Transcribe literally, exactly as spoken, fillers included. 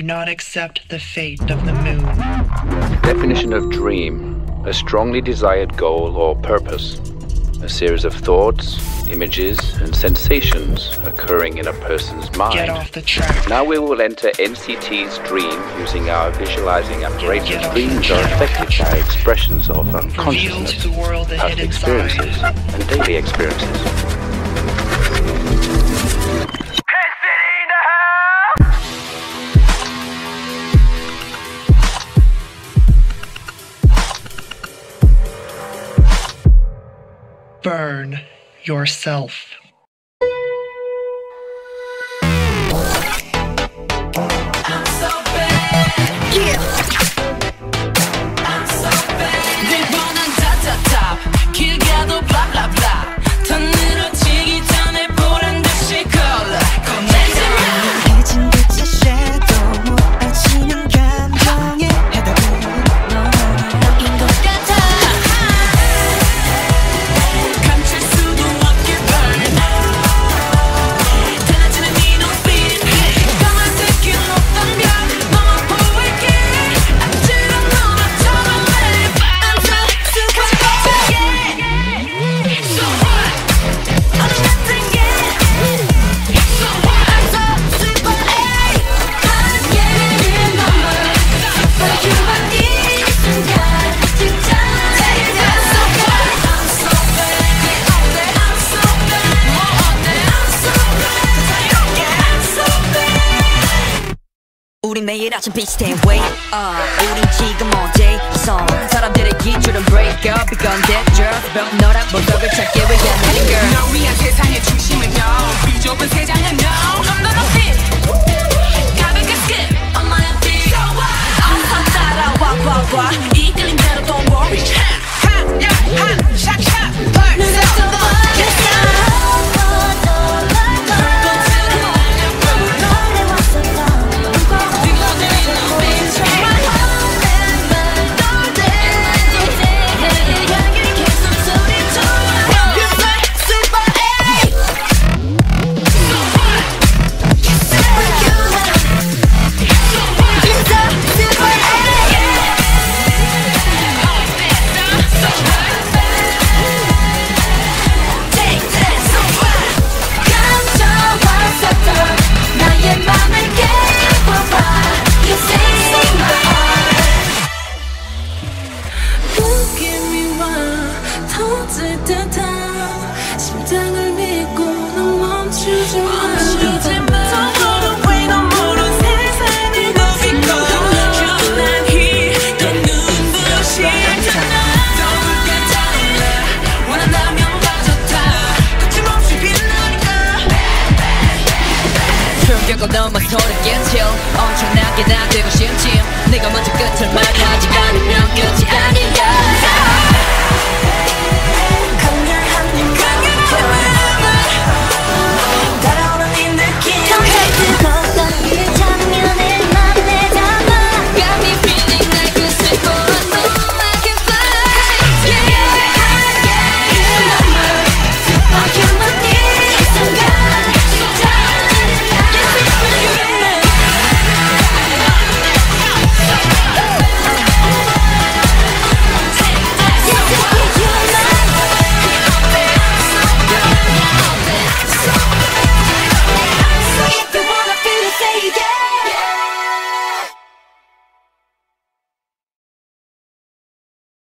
do not accept the fate of the moon. Definition of dream: a strongly desired goal or purpose. A series of thoughts, images, and sensations occurring in a person's mind. Get off the track. Now we will enter N C T's dream using our visualizing apparatus. Get, get Dreams are affected by expressions of unconsciousness, to the world the past experiences, side. and daily experiences. Burn yourself. 우리 매일 아침 비슷해 wake up 우리 지금 어제서 사람들의 기준은 break up 이건 dangerous but 너랑 목적을 찾게 왜 안해 girl 너 위한 세상의 중심은 no 그 좁은 세상은 no I'm not a fit 가볍게 skip on my feet so what 항상 따라와 와와 이끌린 대로 don't worry 한한한 샥샥 벌써 심장을 믿고 넌 멈추지 마. 너만 서럽게 chill 엄청나게 나 되고 심심 네가 먼저 끝을 말하지 않으면 끝이 아니야.